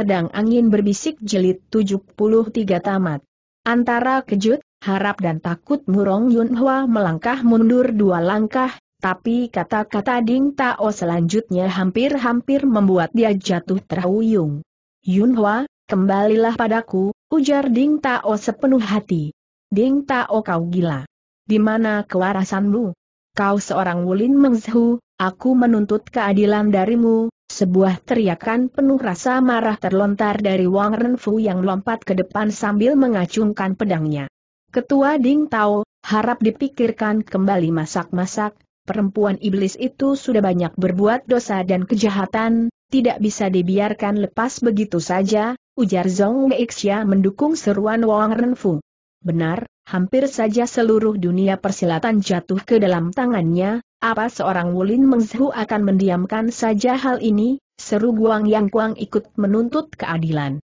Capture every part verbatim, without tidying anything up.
Pedang Angin Berbisik Jilid tujuh puluh tiga tamat. Antara kejut, harap dan takut Murong Yunhua melangkah mundur dua langkah, tapi kata-kata Ding Tao selanjutnya hampir-hampir membuat dia jatuh terhuyung. "Yunhua, kembalilah padaku," ujar Ding Tao sepenuh hati. "Ding Tao, kau gila. Di mana kewarasanmu? Kau seorang Wulin Mengzhu, aku menuntut keadilan darimu." Sebuah teriakan penuh rasa marah terlontar dari Wang Renfu yang lompat ke depan sambil mengacungkan pedangnya. "Ketua Ding Tao, harap dipikirkan kembali. Masak-masak, perempuan iblis itu sudah banyak berbuat dosa dan kejahatan, tidak bisa dibiarkan lepas begitu saja," ujar Zhong Nanxia mendukung seruan Wang Renfu. Benar, hampir saja seluruh dunia persilatan jatuh ke dalam tangannya. "Apa seorang Wulin Mengzhu akan mendiamkan saja hal ini?" seru Guang Yangguang ikut menuntut keadilan.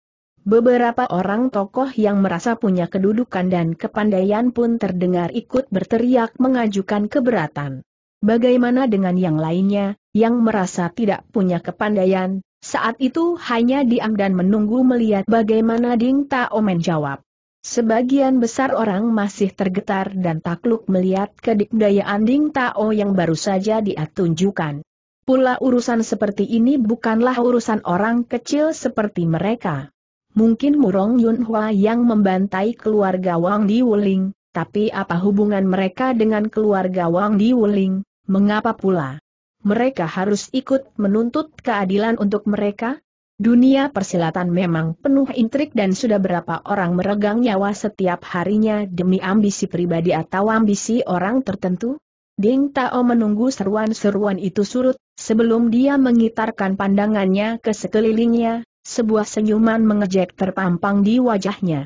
Beberapa orang tokoh yang merasa punya kedudukan dan kepandaian pun terdengar ikut berteriak mengajukan keberatan. Bagaimana dengan yang lainnya, yang merasa tidak punya kepandaian? Saat itu hanya diam dan menunggu melihat bagaimana Ding Tao menjawab. Sebagian besar orang masih tergetar dan takluk melihat kedikdayaan Ding Tao yang baru saja dia tunjukkan. Pula urusan seperti ini bukanlah urusan orang kecil seperti mereka. Mungkin Murong Yunhua yang membantai keluarga Wang di Wuling, tapi apa hubungan mereka dengan keluarga Wang di Wuling? Mengapa pula mereka harus ikut menuntut keadilan untuk mereka? Dunia persilatan memang penuh intrik dan sudah berapa orang meregang nyawa setiap harinya demi ambisi pribadi atau ambisi orang tertentu? Ding Tao menunggu seruan-seruan itu surut, sebelum dia mengitarkan pandangannya ke sekelilingnya, sebuah senyuman mengejek terpampang di wajahnya.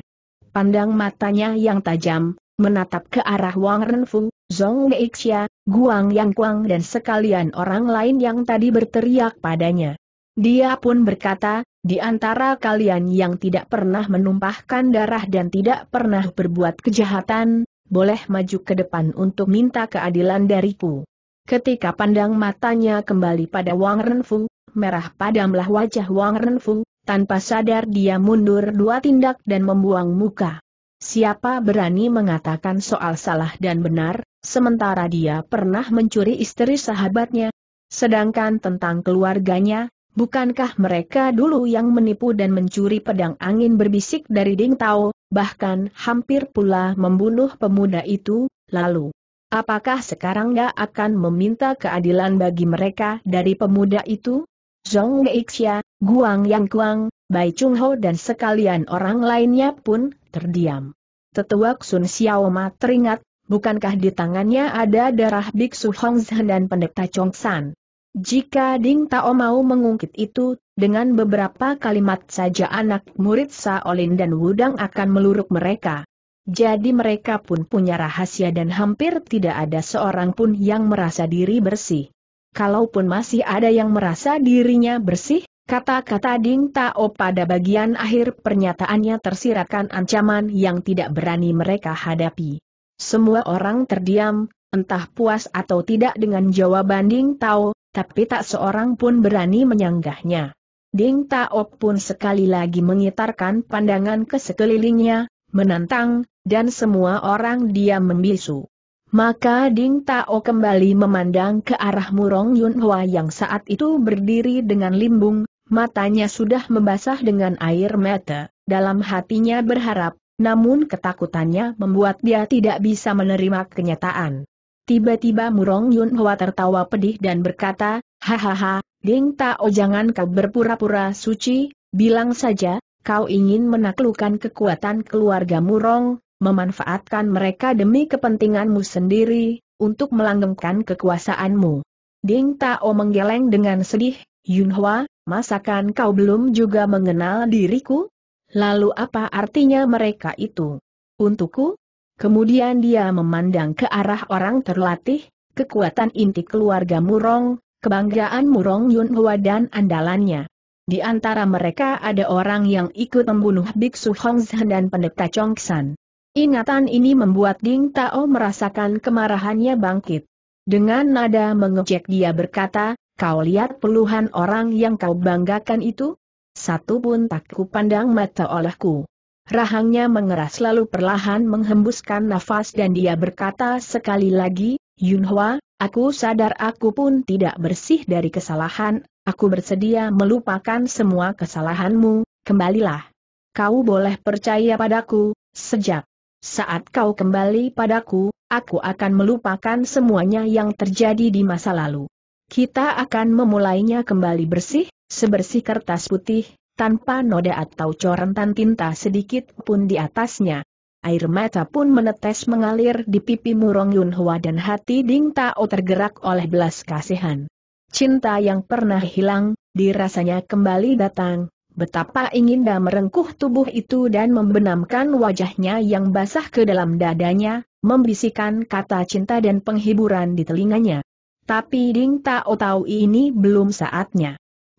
Pandang matanya yang tajam, menatap ke arah Wang Renfu, Zhong Nanxia, Guang Yangguang dan sekalian orang lain yang tadi berteriak padanya. Dia pun berkata, "Di antara kalian yang tidak pernah menumpahkan darah dan tidak pernah berbuat kejahatan, boleh maju ke depan untuk minta keadilan dariku." Ketika pandang matanya kembali pada Wang Renfu, merah padamlah wajah Wang Renfu, tanpa sadar dia mundur dua tindak dan membuang muka. Siapa berani mengatakan soal salah dan benar, sementara dia pernah mencuri istri sahabatnya? Sedangkan tentang keluarganya, bukankah mereka dulu yang menipu dan mencuri pedang angin berbisik dari Ding Tao, bahkan hampir pula membunuh pemuda itu? Lalu, apakah sekarang dia akan meminta keadilan bagi mereka dari pemuda itu? Zhong Nanxia, Guang Yangguang, Bai Chung Ho dan sekalian orang lainnya pun terdiam. Tetua Sun Xiaoma teringat, bukankah di tangannya ada darah biksu Hongzhen dan pendeta Chongsan? Jika Ding Tao mau mengungkit itu, dengan beberapa kalimat saja anak murid Shaolin dan Wudang akan meluruk mereka. Jadi mereka pun punya rahasia dan hampir tidak ada seorang pun yang merasa diri bersih. Kalaupun masih ada yang merasa dirinya bersih, kata-kata Ding Tao pada bagian akhir pernyataannya tersiratkan ancaman yang tidak berani mereka hadapi. Semua orang terdiam, entah puas atau tidak dengan jawaban Ding Tao, tapi tak seorang pun berani menyanggahnya. Ding Tao pun sekali lagi mengitarkan pandangan ke sekelilingnya, menantang, dan semua orang diam membisu. Maka Ding Tao kembali memandang ke arah Murong Yunhua yang saat itu berdiri dengan limbung, matanya sudah membasah dengan air mata, dalam hatinya berharap, namun ketakutannya membuat dia tidak bisa menerima kenyataan. Tiba-tiba Murong Yunhua tertawa pedih dan berkata, "Hahaha, Ding Tao, jangan kau berpura-pura suci, bilang saja, kau ingin menaklukkan kekuatan keluarga Murong, memanfaatkan mereka demi kepentinganmu sendiri, untuk melanggengkan kekuasaanmu." Ding Tao menggeleng dengan sedih, "Yunhua, masakan kau belum juga mengenal diriku? Lalu apa artinya mereka itu untukku?" Kemudian dia memandang ke arah orang terlatih, kekuatan inti keluarga Murong, kebanggaan Murong Yunhua dan andalannya. Di antara mereka ada orang yang ikut membunuh biksu Hongzhen dan pendeta Chongsan. Ingatan ini membuat Ding Tao merasakan kemarahannya bangkit. Dengan nada mengejek dia berkata, "Kau lihat puluhan orang yang kau banggakan itu? Satu pun tak kupandang mata olehku. Rahangnya mengeras lalu perlahan menghembuskan nafas dan dia berkata sekali lagi, Yunhua, aku sadar aku pun tidak bersih dari kesalahan, aku bersedia melupakan semua kesalahanmu, kembalilah. Kau boleh percaya padaku, sejak saat kau kembali padaku, aku akan melupakan semuanya yang terjadi di masa lalu. Kita akan memulainya kembali bersih, sebersih kertas putih, tanpa noda atau coretan tinta sedikit pun di atasnya. Air mata pun menetes mengalir di pipi Murong Yunhua dan hati Ding Tao tergerak oleh belas kasihan. Cinta yang pernah hilang, dirasanya kembali datang. Betapa inginnya merengkuh tubuh itu dan membenamkan wajahnya yang basah ke dalam dadanya, membisikkan kata cinta dan penghiburan di telinganya. Tapi Ding Tao tahu ini belum saatnya.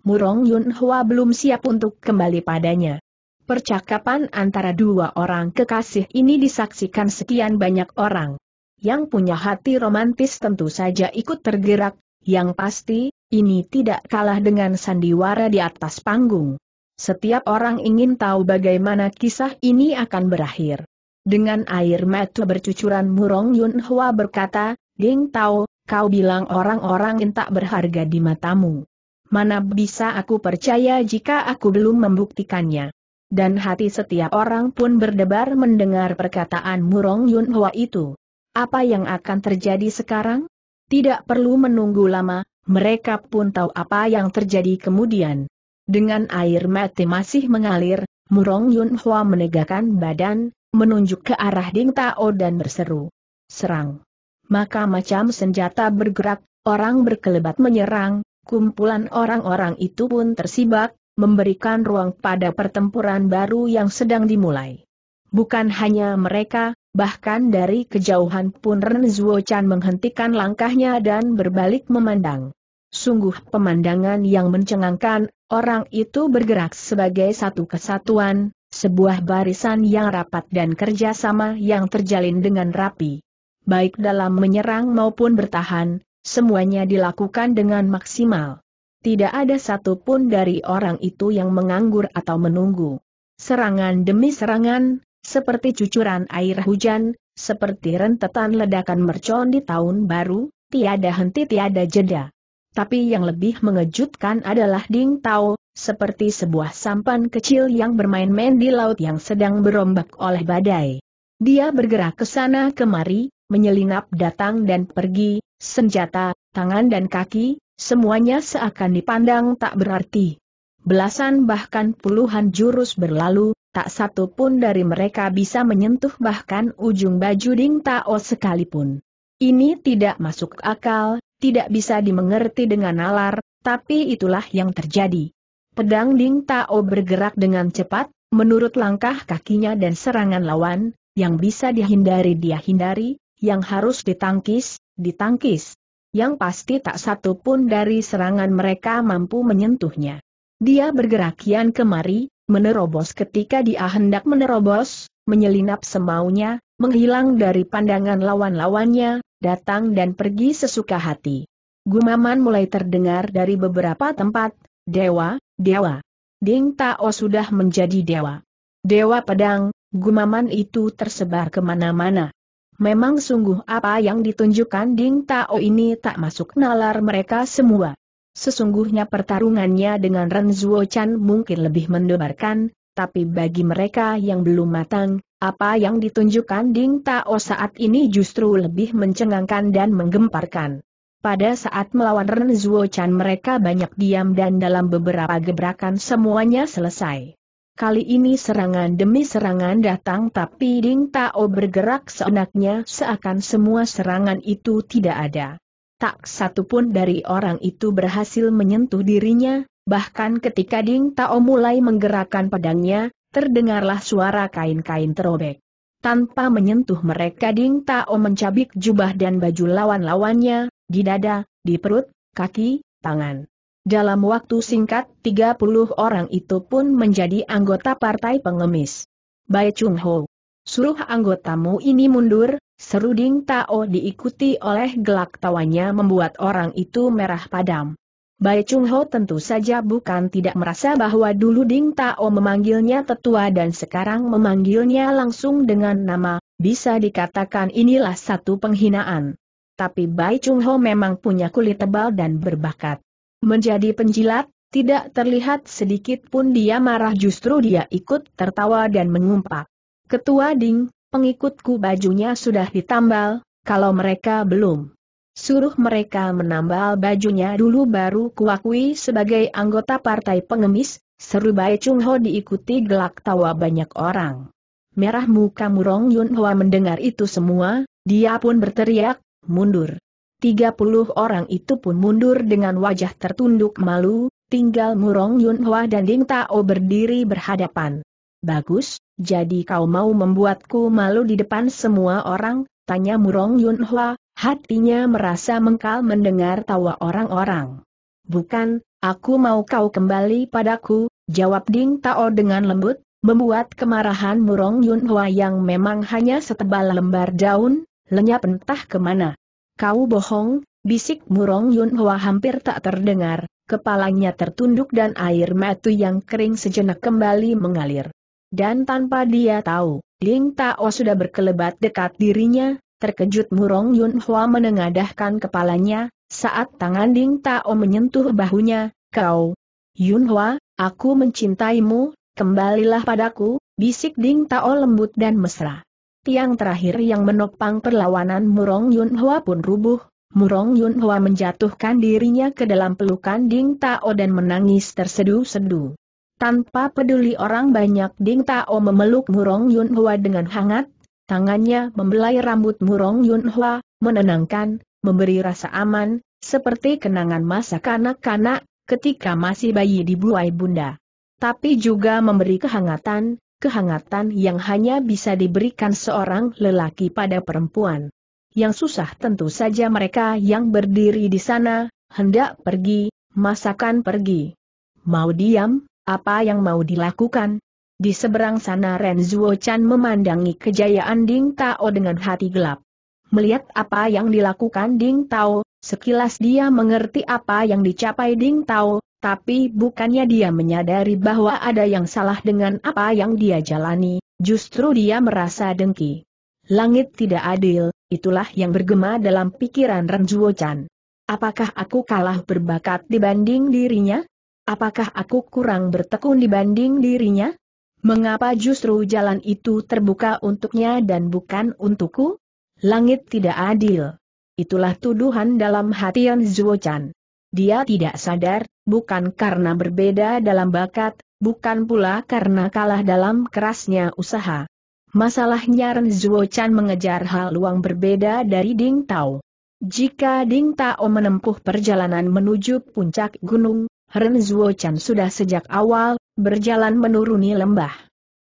Murong Yunhua belum siap untuk kembali padanya. Percakapan antara dua orang kekasih ini disaksikan sekian banyak orang. Yang punya hati romantis tentu saja ikut tergerak, yang pasti, ini tidak kalah dengan sandiwara di atas panggung. Setiap orang ingin tahu bagaimana kisah ini akan berakhir. Dengan air mata bercucuran Murong Yunhua berkata, Ding Tao, kau bilang orang-orang yang tak berharga di matamu. Mana bisa aku percaya jika aku belum membuktikannya. Dan hati setiap orang pun berdebar mendengar perkataan Murong Yunhua itu. Apa yang akan terjadi sekarang? Tidak perlu menunggu lama, mereka pun tahu apa yang terjadi kemudian. Dengan air mata masih mengalir, Murong Yunhua menegakkan badan, menunjuk ke arah Ding Tao dan berseru. Serang. Maka macam senjata bergerak, orang berkelebat menyerang, kumpulan orang-orang itu pun tersibak, memberikan ruang pada pertempuran baru yang sedang dimulai. Bukan hanya mereka, bahkan dari kejauhan pun Ren Zuo Chan menghentikan langkahnya dan berbalik memandang. Sungguh pemandangan yang mencengangkan, orang itu bergerak sebagai satu kesatuan, sebuah barisan yang rapat dan kerjasama yang terjalin dengan rapi. Baik dalam menyerang maupun bertahan, semuanya dilakukan dengan maksimal. Tidak ada satupun dari orang itu yang menganggur atau menunggu. Serangan demi serangan, seperti cucuran air hujan, seperti rentetan ledakan mercon di tahun baru, tiada henti tiada jeda. Tapi yang lebih mengejutkan adalah Ding Tao, seperti sebuah sampan kecil yang bermain-main di laut yang sedang berombak oleh badai. Dia bergerak ke sana kemari, menyelinap datang dan pergi, senjata, tangan dan kaki, semuanya seakan dipandang tak berarti. Belasan bahkan puluhan jurus berlalu, tak satu pun dari mereka bisa menyentuh bahkan ujung baju Ding Tao sekalipun. Ini tidak masuk akal. Tidak bisa dimengerti dengan nalar, tapi itulah yang terjadi. Pedang Ding Tao bergerak dengan cepat, menurut langkah kakinya dan serangan lawan, yang bisa dihindari dia hindari, yang harus ditangkis, ditangkis. Yang pasti tak satu pun dari serangan mereka mampu menyentuhnya. Dia bergerak kian kemari, menerobos ketika dia hendak menerobos, menyelinap semaunya, menghilang dari pandangan lawan-lawannya, datang dan pergi sesuka hati. Gumaman mulai terdengar dari beberapa tempat, dewa, dewa. Ding Tao sudah menjadi dewa. Dewa pedang, gumaman itu tersebar kemana-mana. Memang sungguh apa yang ditunjukkan Ding Tao ini tak masuk nalar mereka semua. Sesungguhnya pertarungannya dengan Ren Zuo Chan mungkin lebih mendebarkan, tapi bagi mereka yang belum matang, apa yang ditunjukkan Ding Tao saat ini justru lebih mencengangkan dan menggemparkan. Pada saat melawan Ren Zuo Chan mereka banyak diam dan dalam beberapa gebrakan semuanya selesai. Kali ini serangan demi serangan datang tapi Ding Tao bergerak seenaknya seakan semua serangan itu tidak ada. Tak satu pun dari orang itu berhasil menyentuh dirinya, bahkan ketika Ding Tao mulai menggerakkan pedangnya, terdengarlah suara kain-kain terobek. Tanpa menyentuh mereka Ding Tao mencabik jubah dan baju lawan-lawannya, di dada, di perut, kaki, tangan. Dalam waktu singkat tiga puluh orang itu pun menjadi anggota partai pengemis. Bai Chung Ho. Suruh anggotamu ini mundur, seru Ding Tao diikuti oleh gelak tawanya membuat orang itu merah padam. Bai Chung Ho tentu saja bukan tidak merasa bahwa dulu Ding Tao memanggilnya tetua dan sekarang memanggilnya langsung dengan nama, bisa dikatakan inilah satu penghinaan. Tapi Bai Chung Ho memang punya kulit tebal dan berbakat. Menjadi penjilat, tidak terlihat sedikit pun dia marah, justru dia ikut tertawa dan mengumpat. Ketua Ding, pengikutku bajunya sudah ditambal, kalau mereka belum. Suruh mereka menambal bajunya dulu baru kuakui sebagai anggota partai pengemis, seru Bai Chung Ho diikuti gelak tawa banyak orang. Merah muka Murong Yunhua mendengar itu semua, dia pun berteriak, mundur. tiga puluh orang itu pun mundur dengan wajah tertunduk malu, tinggal Murong Yunhua dan Ding Tao berdiri berhadapan. Bagus, jadi kau mau membuatku malu di depan semua orang, tanya Murong Yunhua. Hatinya merasa mengkal mendengar tawa orang-orang. Bukan, aku mau kau kembali padaku, jawab Ding Tao dengan lembut, membuat kemarahan Murong Yunhua yang memang hanya setebal lembar daun, lenyap entah kemana. Kau bohong, bisik Murong Yunhua hampir tak terdengar, kepalanya tertunduk dan air mata yang kering sejenak kembali mengalir. Dan tanpa dia tahu, Ding Tao sudah berkelebat dekat dirinya. Terkejut Murong Yunhua menengadahkan kepalanya, saat tangan Ding Tao menyentuh bahunya, kau, Yunhua, aku mencintaimu, kembalilah padaku, bisik Ding Tao lembut dan mesra. Tiang terakhir yang menopang perlawanan Murong Yunhua pun rubuh, Murong Yunhua menjatuhkan dirinya ke dalam pelukan Ding Tao dan menangis tersedu-sedu. Tanpa peduli orang banyak Ding Tao memeluk Murong Yunhua dengan hangat, tangannya membelai rambut Murong Yunhua, menenangkan, memberi rasa aman, seperti kenangan masa kanak-kanak, ketika masih bayi di buai bunda. Tapi juga memberi kehangatan, kehangatan yang hanya bisa diberikan seorang lelaki pada perempuan. Yang susah tentu saja mereka yang berdiri di sana, hendak pergi, masakan pergi. Mau diam, apa yang mau dilakukan? Di seberang sana Ren Zuo Chan memandangi kejayaan Ding Tao dengan hati gelap. Melihat apa yang dilakukan Ding Tao, sekilas dia mengerti apa yang dicapai Ding Tao, tapi bukannya dia menyadari bahwa ada yang salah dengan apa yang dia jalani, justru dia merasa dengki. Langit tidak adil, itulah yang bergema dalam pikiran Ren Zuo Chan. Apakah aku kalah berbakat dibanding dirinya? Apakah aku kurang bertekun dibanding dirinya? Mengapa justru jalan itu terbuka untuknya dan bukan untukku? Langit tidak adil. Itulah tuduhan dalam hati Ren Zuo Chan. Dia tidak sadar, bukan karena berbeda dalam bakat, bukan pula karena kalah dalam kerasnya usaha. Masalahnya Ren Zuo Chan mengejar haluan berbeda dari Ding Tao. Jika Ding Tao menempuh perjalanan menuju puncak gunung, Ren Zuo Chan sudah sejak awal berjalan menuruni lembah.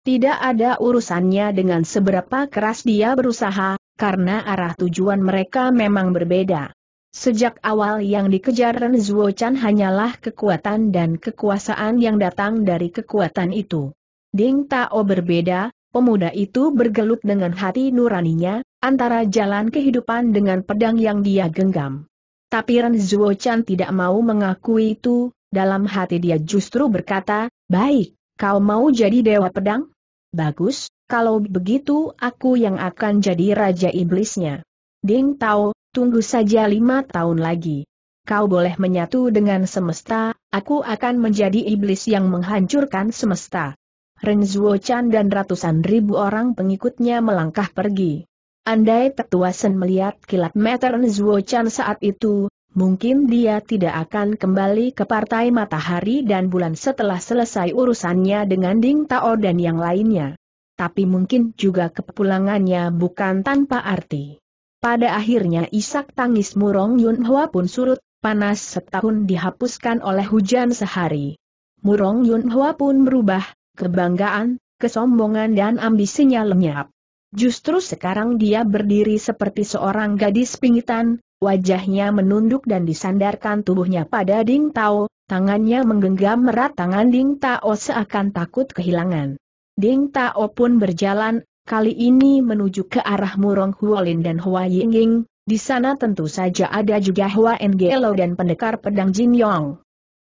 Tidak ada urusannya dengan seberapa keras dia berusaha, karena arah tujuan mereka memang berbeda. Sejak awal yang dikejar Ren Zuo Chan hanyalah kekuatan dan kekuasaan yang datang dari kekuatan itu. Ding Tao berbeda, pemuda itu bergelut dengan hati nuraninya, antara jalan kehidupan dengan pedang yang dia genggam. Tapi Ren Zuo Chan tidak mau mengakui itu, dalam hati dia justru berkata, baik, kau mau jadi dewa pedang? Bagus, kalau begitu aku yang akan jadi raja iblisnya. Ding Tao, tunggu saja lima tahun lagi. Kau boleh menyatu dengan semesta, aku akan menjadi iblis yang menghancurkan semesta. Ren Zuo Chan dan ratusan ribu orang pengikutnya melangkah pergi. Andai Tetua Sen melihat kilat mata Ren Zuo Chan saat itu, mungkin dia tidak akan kembali ke Partai Matahari dan Bulan setelah selesai urusannya dengan Ding Tao dan yang lainnya. Tapi mungkin juga kepulangannya bukan tanpa arti. Pada akhirnya isak tangis Murong Yunhua pun surut, panas setahun dihapuskan oleh hujan sehari. Murong Yunhua pun berubah, kebanggaan, kesombongan dan ambisinya lenyap. Justru sekarang dia berdiri seperti seorang gadis pingitan, wajahnya menunduk dan disandarkan tubuhnya pada Ding Tao, tangannya menggenggam erat tangan Ding Tao seakan takut kehilangan. Ding Tao pun berjalan, kali ini menuju ke arah Murong Huolin dan Hua Yingying, di sana tentu saja ada juga Hua Enggelo dan pendekar pedang Jin Yong.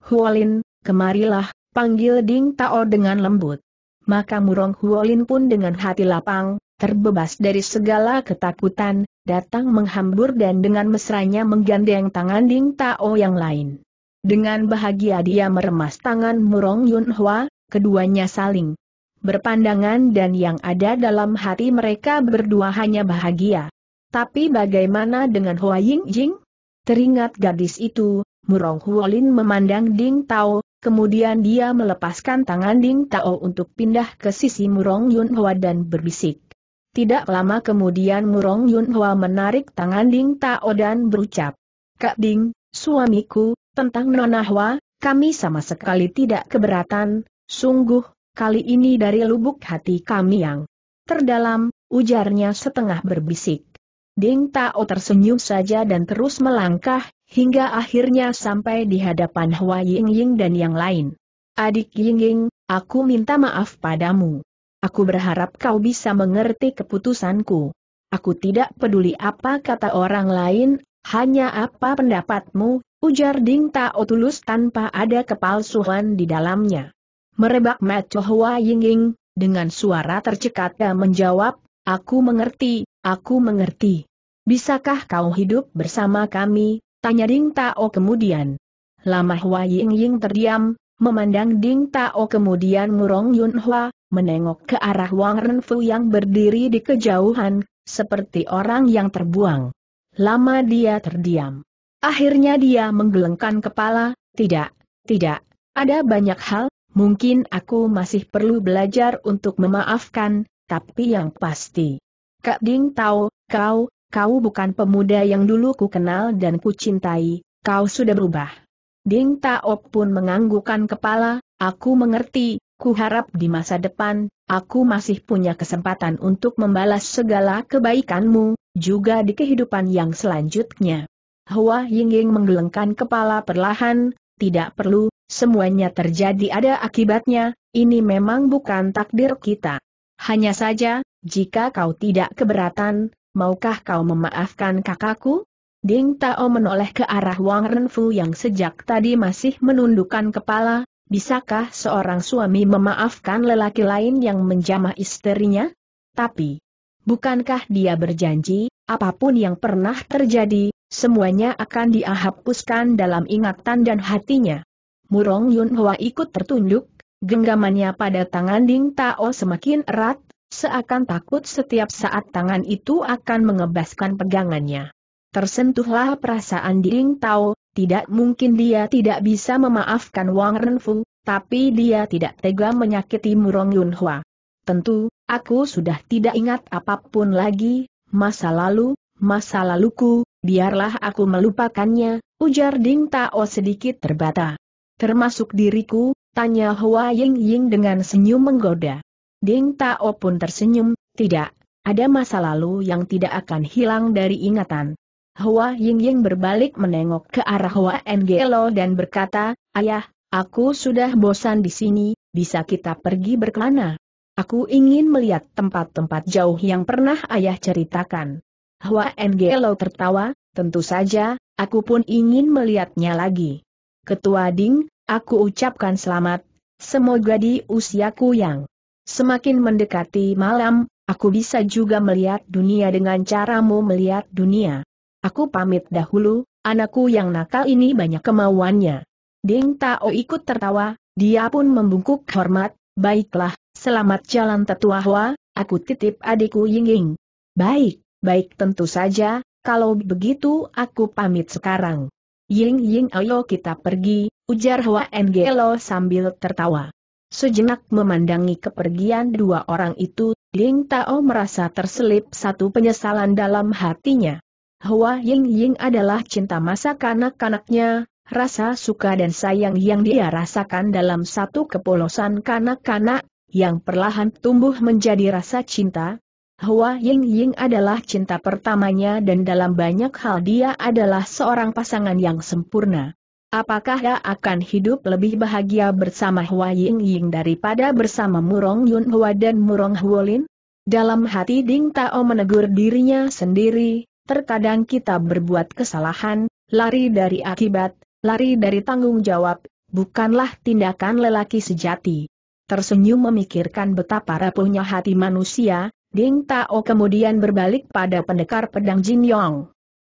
"Huolin, kemarilah," panggil Ding Tao dengan lembut. Maka Murong Huolin pun dengan hati lapang, terbebas dari segala ketakutan, datang menghambur dan dengan mesranya menggandeng tangan Ding Tao yang lain. Dengan bahagia dia meremas tangan Murong Yunhua, keduanya saling berpandangan dan yang ada dalam hati mereka berdua hanya bahagia. Tapi bagaimana dengan Hua Yingying? Teringat gadis itu, Murong Huolin memandang Ding Tao, kemudian dia melepaskan tangan Ding Tao untuk pindah ke sisi Murong Yunhua dan berbisik. Tidak lama kemudian Murong Yunhua menarik tangan Ding Tao dan berucap, "Kak Ding, suamiku, tentang Nona Hua, kami sama sekali tidak keberatan, sungguh, kali ini dari lubuk hati kami yang terdalam," ujarnya setengah berbisik. Ding Tao tersenyum saja dan terus melangkah, hingga akhirnya sampai di hadapan Hua Yingying dan yang lain. "Adik Yingying, aku minta maaf padamu. Aku berharap kau bisa mengerti keputusanku. Aku tidak peduli apa kata orang lain, hanya apa pendapatmu," ujar Ding Tao tulus tanpa ada kepalsuan di dalamnya. Merebak mata Hua Yingying, dengan suara tercekat dia menjawab, "Aku mengerti, aku mengerti. Bisakah kau hidup bersama kami?" tanya Ding Tao kemudian. Lama Hua Yingying terdiam, memandang Ding Tao kemudian Murong Yunhua, menengok ke arah Wang Renfu yang berdiri di kejauhan, seperti orang yang terbuang. Lama dia terdiam. Akhirnya dia menggelengkan kepala, "Tidak, tidak, ada banyak hal, mungkin aku masih perlu belajar untuk memaafkan, tapi yang pasti. Kak Ding Tao, kau, kau bukan pemuda yang dulu ku kenal dan ku cintai, kau sudah berubah." Ding Tao pun menganggukkan kepala, "Aku mengerti, ku harap di masa depan, aku masih punya kesempatan untuk membalas segala kebaikanmu, juga di kehidupan yang selanjutnya." Hua Yingying menggelengkan kepala perlahan, "Tidak perlu, semuanya terjadi ada akibatnya, ini memang bukan takdir kita. Hanya saja, jika kau tidak keberatan, maukah kau memaafkan kakakku?" Ding Tao menoleh ke arah Wang Renfu yang sejak tadi masih menundukkan kepala, "Bisakah seorang suami memaafkan lelaki lain yang menjamah istrinya? Tapi, bukankah dia berjanji, apapun yang pernah terjadi, semuanya akan dihapuskan dalam ingatan dan hatinya?" Murong Yunhua ikut tertunduk, genggamannya pada tangan Ding Tao semakin erat, seakan takut setiap saat tangan itu akan mengebaskan pegangannya. Tersentuhlah perasaan Ding Tao, tidak mungkin dia tidak bisa memaafkan Wang Renfu, tapi dia tidak tega menyakiti Murong Yunhua. "Tentu, aku sudah tidak ingat apapun lagi, masa lalu, masa laluku. Biarlah aku melupakannya," ujar Ding Tao sedikit terbata. "Termasuk diriku?" tanya Hua Yingying dengan senyum menggoda. Ding Tao pun tersenyum, "Tidak, ada masa lalu yang tidak akan hilang dari ingatan." Hua Yingying berbalik menengok ke arah Hua Enggelo dan berkata, "Ayah, aku sudah bosan di sini, bisa kita pergi berkelana? Aku ingin melihat tempat-tempat jauh yang pernah ayah ceritakan." Hua Enggelo tertawa, "Tentu saja, aku pun ingin melihatnya lagi. Ketua Ding, aku ucapkan selamat, semoga di usiaku yang semakin mendekati malam, aku bisa juga melihat dunia dengan caramu melihat dunia. Aku pamit dahulu, anakku yang nakal ini banyak kemauannya." Ding Tao ikut tertawa, dia pun membungkuk hormat, "Baiklah, selamat jalan tetua Hua, aku titip adikku Yingying." "Baik. Baik, tentu saja, kalau begitu aku pamit sekarang." "Yingying, ayo kita pergi," ujar Hua Enggelo sambil tertawa. Sejenak memandangi kepergian dua orang itu, Ding Tao merasa terselip satu penyesalan dalam hatinya. Hua Yingying adalah cinta masa kanak-kanaknya, rasa suka dan sayang yang dia rasakan dalam satu kepolosan kanak-kanak, yang perlahan tumbuh menjadi rasa cinta. Hua Yingying adalah cinta pertamanya dan dalam banyak hal dia adalah seorang pasangan yang sempurna. Apakah dia akan hidup lebih bahagia bersama Hua Yingying daripada bersama Murong Yunhua dan Murong Huolin? Dalam hati Ding Tao menegur dirinya sendiri, terkadang kita berbuat kesalahan, lari dari akibat, lari dari tanggung jawab, bukanlah tindakan lelaki sejati. Tersenyum memikirkan betapa rapuhnya hati manusia, Ding Tao kemudian berbalik pada pendekar pedang Jin Yong.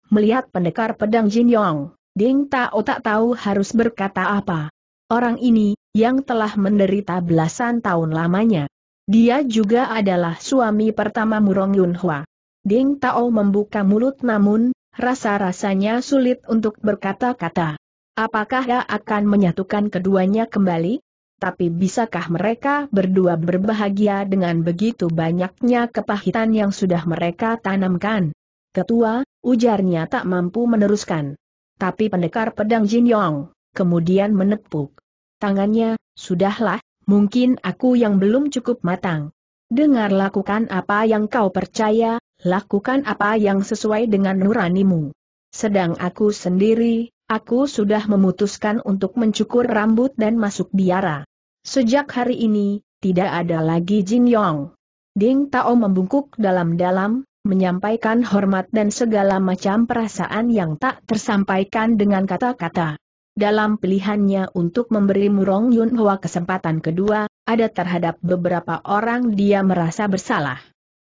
Melihat pendekar pedang Jin Yong, Ding Tao tak tahu harus berkata apa. Orang ini, yang telah menderita belasan tahun lamanya. Dia juga adalah suami pertama Murong Yunhua. Ding Tao membuka mulut namun, rasa-rasanya sulit untuk berkata-kata. Apakah dia akan menyatukan keduanya kembali? Tapi bisakah mereka berdua berbahagia dengan begitu banyaknya kepahitan yang sudah mereka tanamkan? Ketua, ujarnya tak mampu meneruskan. Tapi pendekar pedang Jin Yong kemudian menepuk tangannya, sudahlah, mungkin aku yang belum cukup matang. Dengar, lakukan apa yang kau percaya, lakukan apa yang sesuai dengan nuranimu. Sedang aku sendiri, aku sudah memutuskan untuk mencukur rambut dan masuk biara. Sejak hari ini, tidak ada lagi Jin Yong. Ding Tao membungkuk dalam-dalam, menyampaikan hormat dan segala macam perasaan yang tak tersampaikan dengan kata-kata. Dalam pilihannya untuk memberi Murong Yunhua kesempatan kedua, ada terhadap beberapa orang dia merasa bersalah.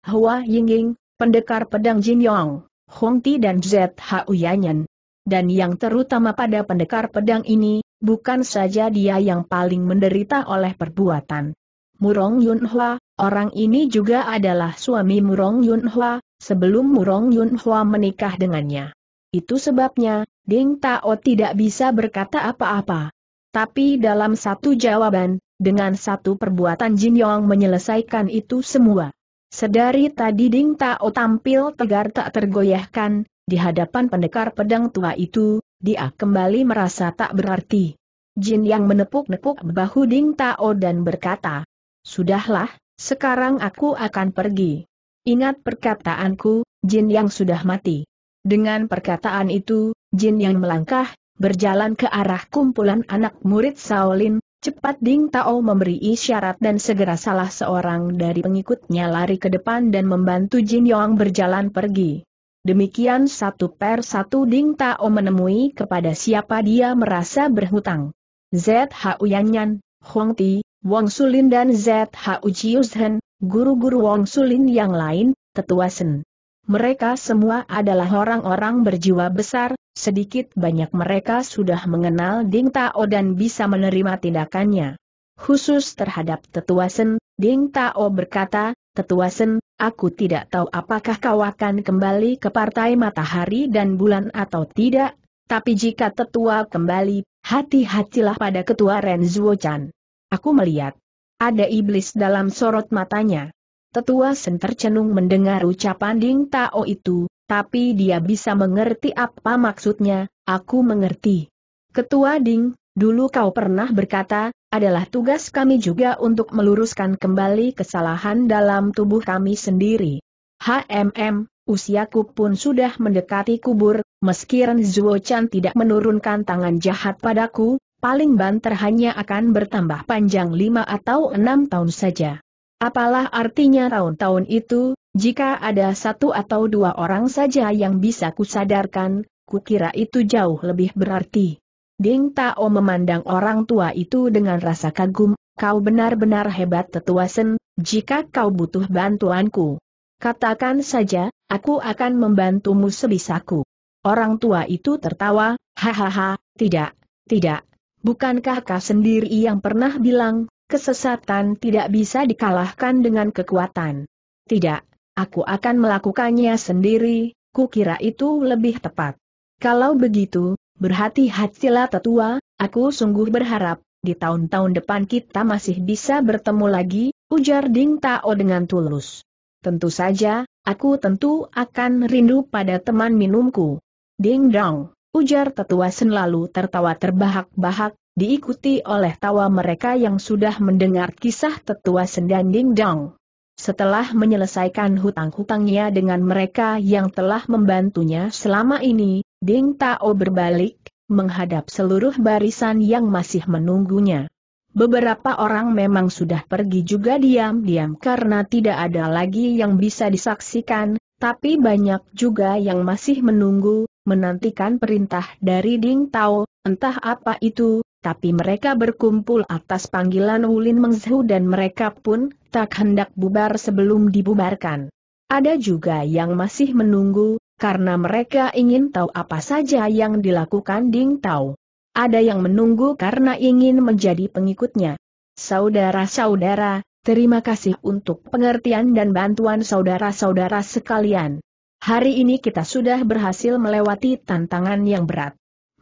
Hua Yingying, pendekar pedang Jin Yong, Huang Ti dan Zhu Yanyan. Dan yang terutama pada pendekar pedang ini, bukan saja dia yang paling menderita oleh perbuatan Murong Yunhua, orang ini juga adalah suami Murong Yunhua, sebelum Murong Yunhua menikah dengannya. Itu sebabnya, Ding Tao tidak bisa berkata apa-apa. Tapi dalam satu jawaban, dengan satu perbuatan Jin Yong menyelesaikan itu semua. Sedari tadi Ding Tao tampil tegar tak tergoyahkan. Di hadapan pendekar pedang tua itu, dia kembali merasa tak berarti. Jin Yang menepuk-nepuk bahu Ding Tao dan berkata, sudahlah, sekarang aku akan pergi. Ingat perkataanku, Jin Yang sudah mati. Dengan perkataan itu, Jin Yang melangkah, berjalan ke arah kumpulan anak murid Shaolin. Cepat Ding Tao memberi isyarat dan segera salah seorang dari pengikutnya lari ke depan dan membantu Jin Yang berjalan pergi. Demikian satu per satu Ding Tao menemui kepada siapa dia merasa berhutang. Zhu Yanyan, Huang Ti, Wang Sulin dan Zhu Jiuzhen, guru-guru Wang Sulin yang lain, Tetua Sen. Mereka semua adalah orang-orang berjiwa besar, sedikit banyak mereka sudah mengenal Ding Tao dan bisa menerima tindakannya. Khusus terhadap Tetua Sen, Ding Tao berkata, Tetua Sen, aku tidak tahu apakah kau akan kembali ke Partai Matahari dan Bulan atau tidak, tapi jika tetua kembali, hati-hatilah pada ketua Ren Zuo Chan. Aku melihat ada iblis dalam sorot matanya. Tetua Sen tercenung mendengar ucapan Ding Tao itu, tapi dia bisa mengerti apa maksudnya. Aku mengerti. Ketua Ding, dulu kau pernah berkata, adalah tugas kami juga untuk meluruskan kembali kesalahan dalam tubuh kami sendiri. Hmm, usiaku pun sudah mendekati kubur, meski Ren Zuo Chan tidak menurunkan tangan jahat padaku, paling banter hanya akan bertambah panjang lima atau enam tahun saja. Apalah artinya tahun-tahun itu, jika ada satu atau dua orang saja yang bisa kusadarkan, kukira itu jauh lebih berarti. Ding Tao memandang orang tua itu dengan rasa kagum, kau benar-benar hebat Tetua Sen, jika kau butuh bantuanku. Katakan saja, aku akan membantumu sebisaku. Orang tua itu tertawa, hahaha, tidak, tidak, bukankah kau sendiri yang pernah bilang, kesesatan tidak bisa dikalahkan dengan kekuatan. Tidak, aku akan melakukannya sendiri, kukira itu lebih tepat. Kalau begitu, berhati-hatilah tetua, aku sungguh berharap, di tahun-tahun depan kita masih bisa bertemu lagi, ujar Ding Tao dengan tulus. Tentu saja, aku tentu akan rindu pada teman minumku. Ding Dong, ujar tetua Sen lalu tertawa terbahak-bahak, diikuti oleh tawa mereka yang sudah mendengar kisah tetua Sen dan Ding Dong. Setelah menyelesaikan hutang-hutangnya dengan mereka yang telah membantunya selama ini, Ding Tao berbalik, menghadap seluruh barisan yang masih menunggunya. Beberapa orang memang sudah pergi juga diam-diam karena tidak ada lagi yang bisa disaksikan, tapi banyak juga yang masih menunggu, menantikan perintah dari Ding Tao, entah apa itu, tapi mereka berkumpul atas panggilan Wulin Mengzhu dan mereka pun tak hendak bubar sebelum dibubarkan. Ada juga yang masih menunggu, karena mereka ingin tahu apa saja yang dilakukan Ding Tao. Ada yang menunggu karena ingin menjadi pengikutnya. Saudara-saudara, terima kasih untuk pengertian dan bantuan saudara-saudara sekalian. Hari ini kita sudah berhasil melewati tantangan yang berat.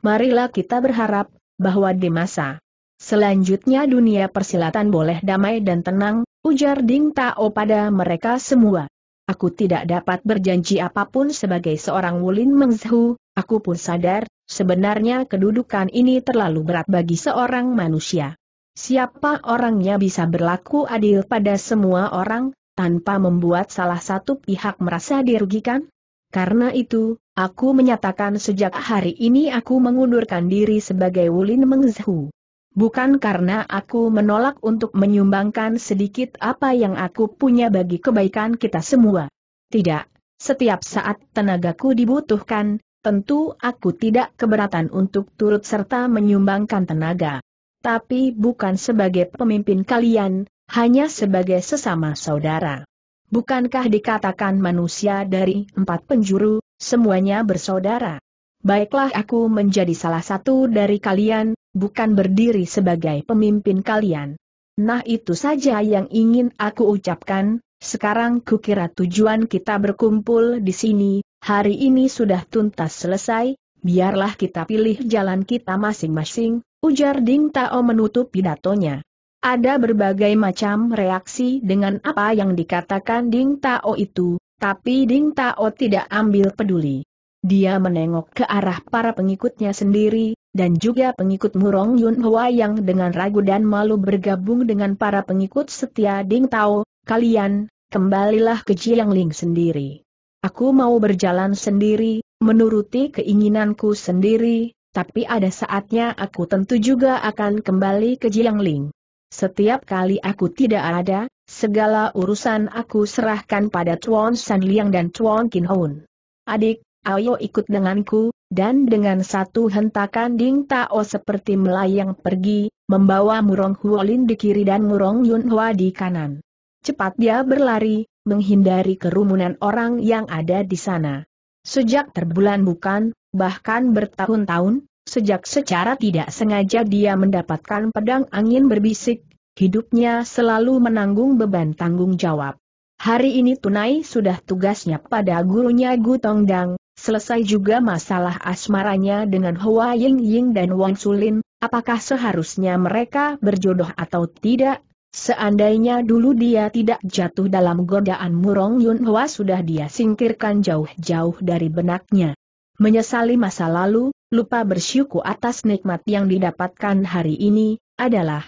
Marilah kita berharap bahwa di masa selanjutnya dunia persilatan boleh damai dan tenang, ujar Ding Tao pada mereka semua. Aku tidak dapat berjanji apapun sebagai seorang Wulin Mengzhu, aku pun sadar, sebenarnya kedudukan ini terlalu berat bagi seorang manusia. Siapa orangnya bisa berlaku adil pada semua orang, tanpa membuat salah satu pihak merasa dirugikan? Karena itu, aku menyatakan sejak hari ini aku mengundurkan diri sebagai Wulin Mengzhu. Bukan karena aku menolak untuk menyumbangkan sedikit apa yang aku punya bagi kebaikan kita semua. Tidak, setiap saat tenagaku dibutuhkan, tentu aku tidak keberatan untuk turut serta menyumbangkan tenaga. Tapi bukan sebagai pemimpin kalian, hanya sebagai sesama saudara. Bukankah dikatakan manusia dari empat penjuru, semuanya bersaudara? Baiklah aku menjadi salah satu dari kalian, bukan berdiri sebagai pemimpin kalian. Nah itu saja yang ingin aku ucapkan, sekarang kukira tujuan kita berkumpul di sini, hari ini sudah tuntas selesai, biarlah kita pilih jalan kita masing-masing, ujar Ding Tao menutup pidatonya. Ada berbagai macam reaksi dengan apa yang dikatakan Ding Tao itu, tapi Ding Tao tidak ambil peduli. Dia menengok ke arah para pengikutnya sendiri, dan juga pengikut Murong Yunhua yang dengan ragu dan malu bergabung dengan para pengikut setia Ding Tao. Kalian, kembalilah ke Jilang Ling sendiri. Aku mau berjalan sendiri, menuruti keinginanku sendiri, tapi ada saatnya aku tentu juga akan kembali ke Jilang Ling. Setiap kali aku tidak ada, segala urusan aku serahkan pada Tuan Sanliang dan Tuan Qinhun. Adik, ayo ikut denganku, dan dengan satu hentakan Ding Tao seperti melayang pergi, membawa Murong Huolin di kiri dan Murong Yunhua di kanan. Cepat dia berlari, menghindari kerumunan orang yang ada di sana. Sejak terbulan bukan, bahkan bertahun-tahun, sejak secara tidak sengaja dia mendapatkan pedang angin berbisik, hidupnya selalu menanggung beban tanggung jawab. Hari ini tunai sudah tugasnya pada gurunya Gu Tonggang, selesai juga masalah asmaranya dengan Hua Yingying dan Wang Sulin, apakah seharusnya mereka berjodoh atau tidak? Seandainya dulu dia tidak jatuh dalam godaan Murong Yunhua sudah dia singkirkan jauh-jauh dari benaknya. Menyesali masa lalu, lupa bersyukur atas nikmat yang didapatkan hari ini, adalah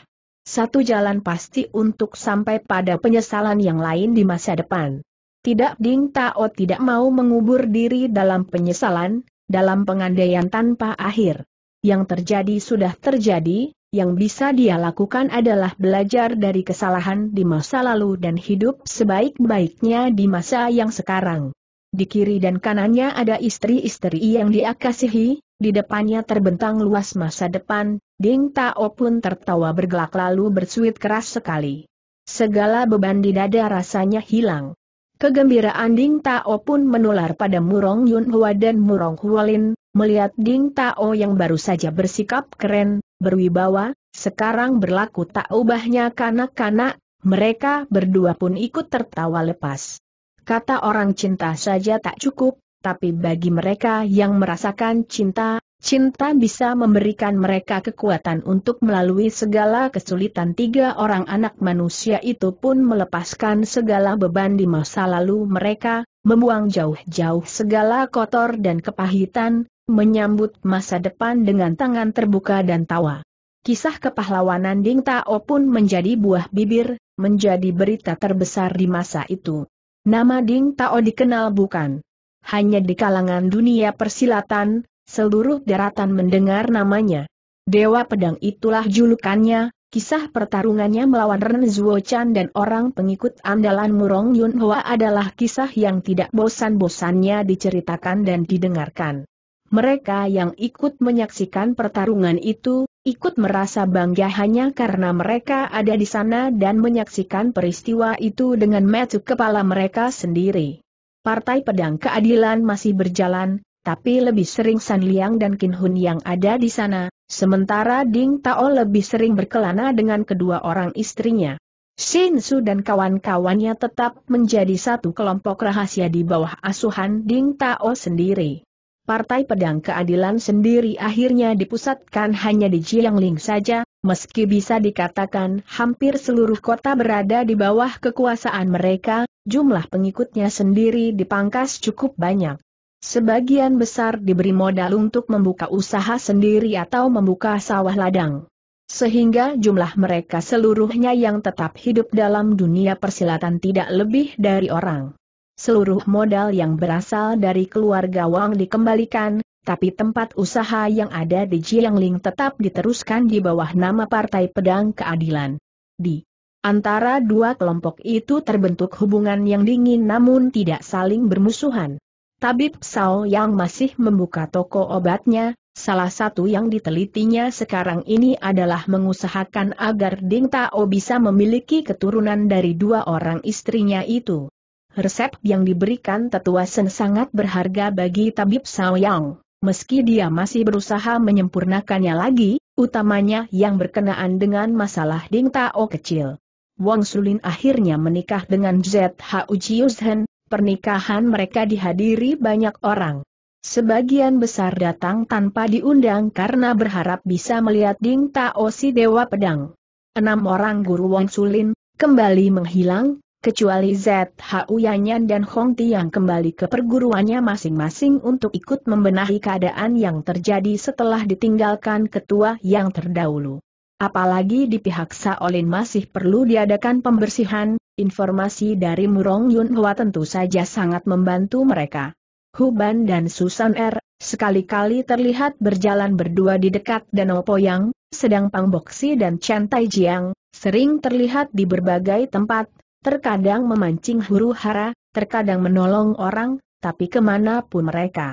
satu jalan pasti untuk sampai pada penyesalan yang lain di masa depan. Tidak, Ding Tao tidak mau mengubur diri dalam penyesalan, dalam pengandaian tanpa akhir. Yang terjadi sudah terjadi, yang bisa dia lakukan adalah belajar dari kesalahan di masa lalu dan hidup sebaik-baiknya di masa yang sekarang. Di kiri dan kanannya ada istri-istri yang dia kasihi. Di depannya terbentang luas masa depan, Ding Tao pun tertawa bergelak lalu bersuit keras sekali. Segala beban di dada rasanya hilang. Kegembiraan Ding Tao pun menular pada Murong Yunhua dan Murong Huolin, melihat Ding Tao yang baru saja bersikap keren, berwibawa, sekarang berlaku tak ubahnya kanak-kanak, mereka berdua pun ikut tertawa lepas. Kata orang cinta saja tak cukup. Tapi bagi mereka yang merasakan cinta, cinta bisa memberikan mereka kekuatan untuk melalui segala kesulitan. Tiga orang anak manusia itu pun melepaskan segala beban di masa lalu mereka, membuang jauh-jauh segala kotor dan kepahitan, menyambut masa depan dengan tangan terbuka dan tawa. Kisah kepahlawanan Ding Tao pun menjadi buah bibir, menjadi berita terbesar di masa itu. Nama Ding Tao dikenal bukan hanya di kalangan dunia persilatan, seluruh daratan mendengar namanya. Dewa Pedang itulah julukannya, kisah pertarungannya melawan Ren Zuo Chan dan orang pengikut andalan Murong Yunhua adalah kisah yang tidak bosan-bosannya diceritakan dan didengarkan. Mereka yang ikut menyaksikan pertarungan itu, ikut merasa bangga hanya karena mereka ada di sana dan menyaksikan peristiwa itu dengan mata kepala mereka sendiri. Partai Pedang Keadilan masih berjalan, tapi lebih sering Sanliang dan Qinhun yang ada di sana, sementara Ding Tao lebih sering berkelana dengan kedua orang istrinya. Shen Su dan kawan-kawannya tetap menjadi satu kelompok rahasia di bawah asuhan Ding Tao sendiri. Partai Pedang Keadilan sendiri akhirnya dipusatkan hanya di Jilang Ling saja, meski bisa dikatakan hampir seluruh kota berada di bawah kekuasaan mereka, jumlah pengikutnya sendiri dipangkas cukup banyak. Sebagian besar diberi modal untuk membuka usaha sendiri atau membuka sawah ladang. Sehingga jumlah mereka seluruhnya yang tetap hidup dalam dunia persilatan tidak lebih dari orang. Seluruh modal yang berasal dari keluarga Wang dikembalikan, tapi tempat usaha yang ada di Jilang Ling tetap diteruskan di bawah nama Partai Pedang Keadilan. Di antara dua kelompok itu terbentuk hubungan yang dingin namun tidak saling bermusuhan. Tabib Sao yang masih membuka toko obatnya, salah satu yang ditelitinya sekarang ini adalah mengusahakan agar Ding Tao bisa memiliki keturunan dari dua orang istrinya itu. Resep yang diberikan Tetua Sen sangat berharga bagi Tabib Sao Yang, meski dia masih berusaha menyempurnakannya lagi, utamanya yang berkenaan dengan masalah Ding Tao kecil. Wang Sulin akhirnya menikah dengan Zhu Jiuzhen, pernikahan mereka dihadiri banyak orang. Sebagian besar datang tanpa diundang karena berharap bisa melihat Ding Tao si Dewa Pedang. Enam orang guru Wang Sulin kembali menghilang, kecuali Zhu Yanyan dan Huang Ti yang kembali ke perguruannya masing-masing untuk ikut membenahi keadaan yang terjadi setelah ditinggalkan ketua yang terdahulu. Apalagi di pihak Shaolin masih perlu diadakan pembersihan, informasi dari Murong Yunhua tentu saja sangat membantu mereka. Huban dan Susan R. sekali-kali terlihat berjalan berdua di dekat Danau Poyang, sedang Pangboksi dan Chen Taijiang sering terlihat di berbagai tempat, terkadang memancing huru-hara, terkadang menolong orang, tapi kemanapun mereka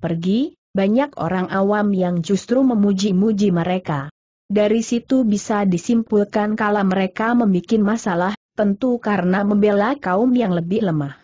pergi, banyak orang awam yang justru memuji-muji mereka. Dari situ bisa disimpulkan kalau mereka membuat masalah, tentu karena membela kaum yang lebih lemah.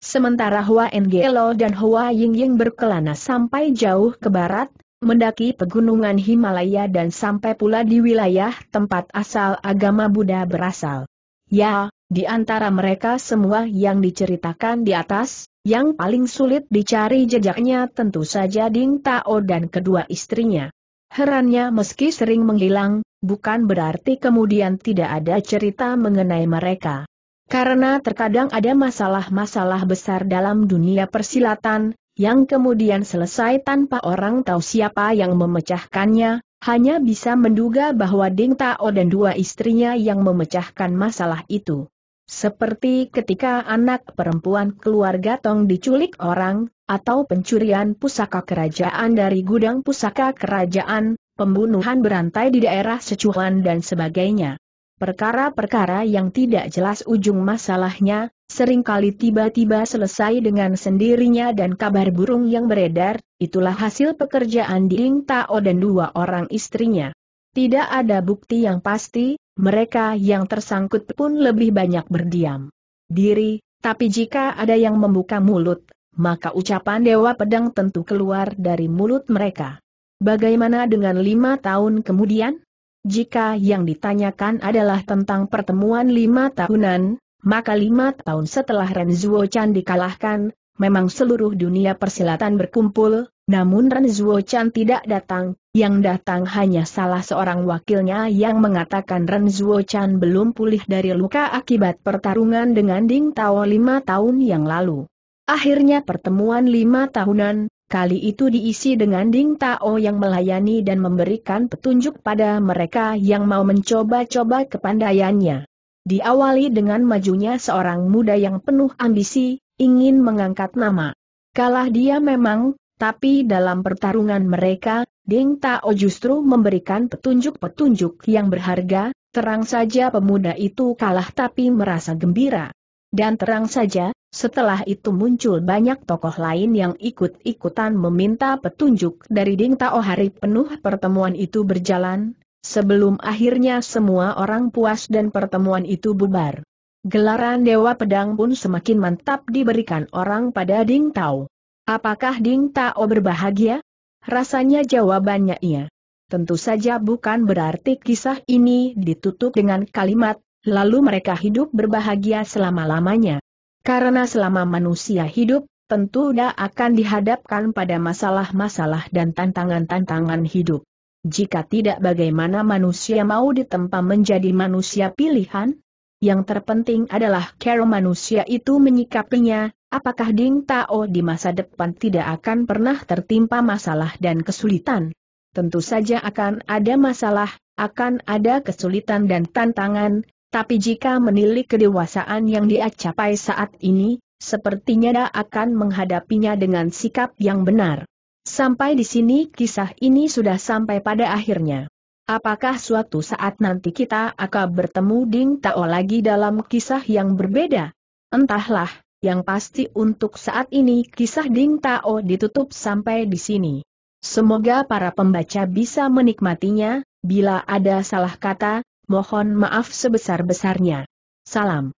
Sementara Hua Enggelo dan Hua Yingying berkelana sampai jauh ke barat, mendaki pegunungan Himalaya dan sampai pula di wilayah tempat asal agama Buddha berasal. Ya, di antara mereka semua yang diceritakan di atas, yang paling sulit dicari jejaknya tentu saja Ding Tao dan kedua istrinya. Herannya meski sering menghilang, bukan berarti kemudian tidak ada cerita mengenai mereka. Karena terkadang ada masalah-masalah besar dalam dunia persilatan, yang kemudian selesai tanpa orang tahu siapa yang memecahkannya. Hanya bisa menduga bahwa Ding Tao dan dua istrinya yang memecahkan masalah itu. Seperti ketika anak perempuan keluarga Tong diculik orang, atau pencurian pusaka kerajaan dari gudang pusaka kerajaan, pembunuhan berantai di daerah Sichuan dan sebagainya. Perkara-perkara yang tidak jelas ujung masalahnya, seringkali tiba-tiba selesai dengan sendirinya dan kabar burung yang beredar, itulah hasil pekerjaan Ding Tao dan dua orang istrinya. Tidak ada bukti yang pasti. Mereka yang tersangkut pun lebih banyak berdiam diri, tapi jika ada yang membuka mulut, maka ucapan Dewa Pedang tentu keluar dari mulut mereka. Bagaimana dengan lima tahun kemudian? Jika yang ditanyakan adalah tentang pertemuan lima tahunan, maka lima tahun setelah Ren Zuo Chan dikalahkan, memang seluruh dunia persilatan berkumpul, namun Ren Zuo Chan tidak datang, yang datang hanya salah seorang wakilnya yang mengatakan Ren Zuo Chan belum pulih dari luka akibat pertarungan dengan Ding Tao lima tahun yang lalu. Akhirnya pertemuan lima tahunan, kali itu diisi dengan Ding Tao yang melayani dan memberikan petunjuk pada mereka yang mau mencoba-coba kepandaiannya. Diawali dengan majunya seorang muda yang penuh ambisi, ingin mengangkat nama. Kalah dia memang, tapi dalam pertarungan mereka, Ding Tao justru memberikan petunjuk-petunjuk yang berharga, terang saja pemuda itu kalah tapi merasa gembira. Dan terang saja, setelah itu muncul banyak tokoh lain yang ikut-ikutan meminta petunjuk dari Ding Tao. Hari penuh pertemuan itu berjalan, sebelum akhirnya semua orang puas dan pertemuan itu bubar. Gelaran Dewa Pedang pun semakin mantap diberikan orang pada Ding Tao. Apakah Ding Tao berbahagia? Rasanya jawabannya iya. Tentu saja bukan berarti kisah ini ditutup dengan kalimat, lalu mereka hidup berbahagia selama-lamanya. Karena selama manusia hidup, tentu dia akan dihadapkan pada masalah-masalah dan tantangan-tantangan hidup. Jika tidak, bagaimana manusia mau ditempa menjadi manusia pilihan? Yang terpenting adalah cara manusia itu menyikapinya, apakah Ding Tao di masa depan tidak akan pernah tertimpa masalah dan kesulitan? Tentu saja akan ada masalah, akan ada kesulitan dan tantangan, tapi jika menilik kedewasaan yang dia capai saat ini, sepertinya dia akan menghadapinya dengan sikap yang benar. Sampai di sini kisah ini sudah sampai pada akhirnya. Apakah suatu saat nanti kita akan bertemu Ding Tao lagi dalam kisah yang berbeda? Entahlah, yang pasti untuk saat ini kisah Ding Tao ditutup sampai di sini. Semoga para pembaca bisa menikmatinya, bila ada salah kata, mohon maaf sebesar-besarnya. Salam.